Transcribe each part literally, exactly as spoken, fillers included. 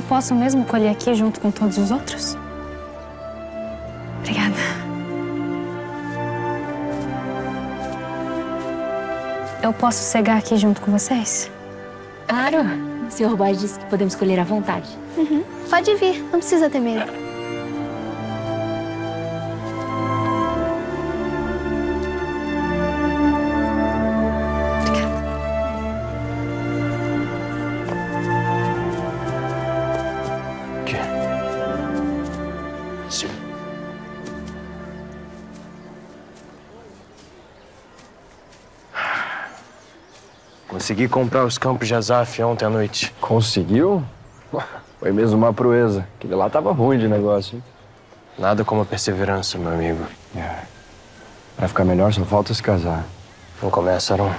eu posso mesmo colher aqui junto com todos os outros? Obrigada. Eu posso cegar aqui junto com vocês? Claro. O senhor Boaz disse que podemos colher à vontade. Uhum. Pode vir, não precisa ter medo. Consegui comprar os campos de Azaf ontem à noite. Conseguiu? Foi mesmo uma proeza. Aquele lá tava ruim de negócio, hein? Nada como a perseverança, meu amigo. É. Pra ficar melhor, só falta se casar. Não começa, Aron.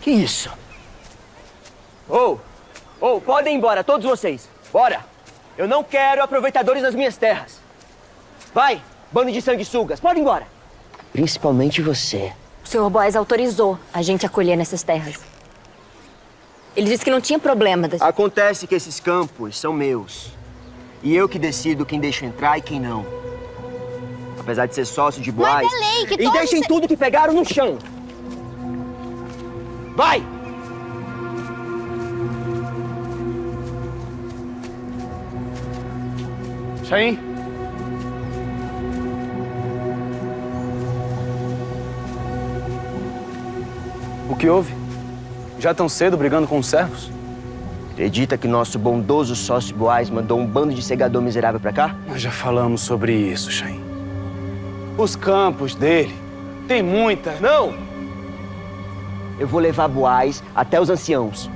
Que isso? Ô! Oh, oh, podem ir embora, todos vocês. Bora! Eu não quero aproveitadores nas minhas terras. Vai, bando de sanguessugas. Pode ir embora. Principalmente você. O senhor Boaz autorizou a gente a colher nessas terras. Ele disse que não tinha problema. Da... Acontece que esses campos são meus. E eu que decido quem deixo entrar e quem não. Apesar de ser sócio de Boaz... Mas é lei que todos... E deixem tudo que pegaram no chão. Vai! Chaim! O que houve? Já tão cedo brigando com os servos? Acredita que nosso bondoso sócio Boaz mandou um bando de segador miserável pra cá? Nós já falamos sobre isso, Chaim. Os campos dele tem muita... Não! Eu vou levar Boaz até os anciãos.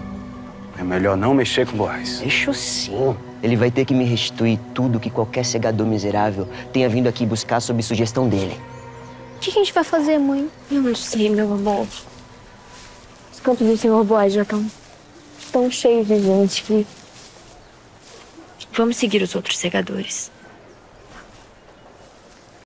É melhor não mexer com Boaz. Deixa sim. Ele vai ter que me restituir tudo que qualquer segador miserável tenha vindo aqui buscar sob sugestão dele. O que a gente vai fazer, mãe? Eu não sei, meu amor. Os campos do senhor Boaz já estão tão cheios de gente que... Vamos seguir os outros segadores.